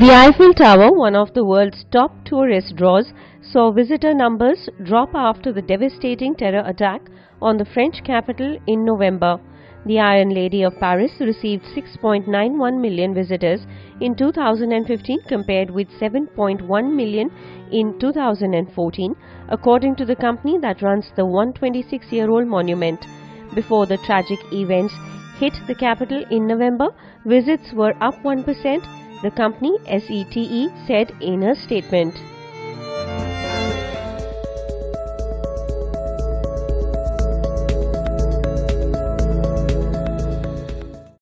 The Eiffel Tower, one of the world's top tourist draws, saw visitor numbers drop after the devastating terror attack on the French capital in November. The Iron Lady of Paris received 6.91 million visitors in 2015 compared with 7.1 million in 2014, according to the company that runs the 126-year-old monument. Before the tragic events hit the capital in November, visits were up 1%, the company SETE said in a statement.